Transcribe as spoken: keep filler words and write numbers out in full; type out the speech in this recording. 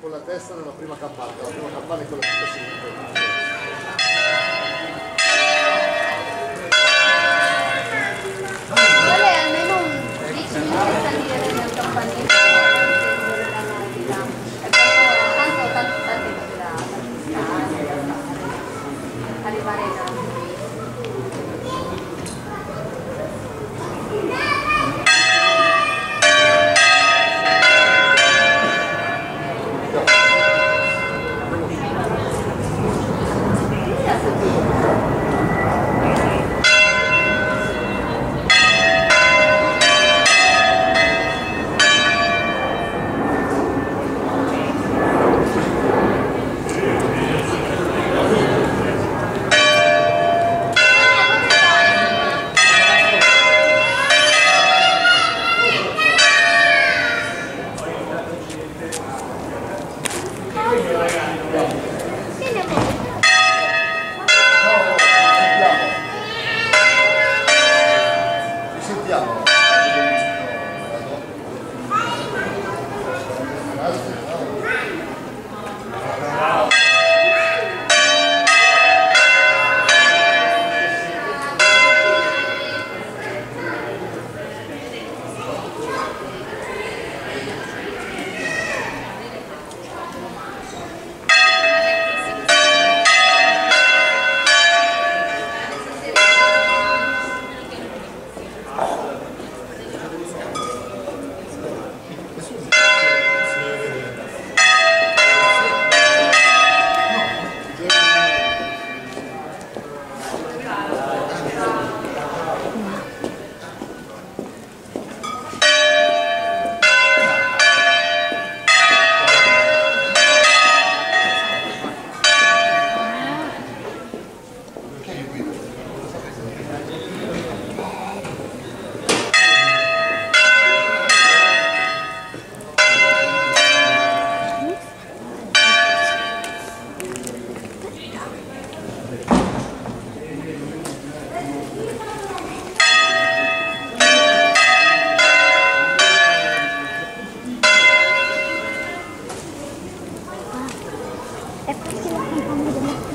con la testa nella prima campana, la prima campana è quella che si mette. E' perché la compagnia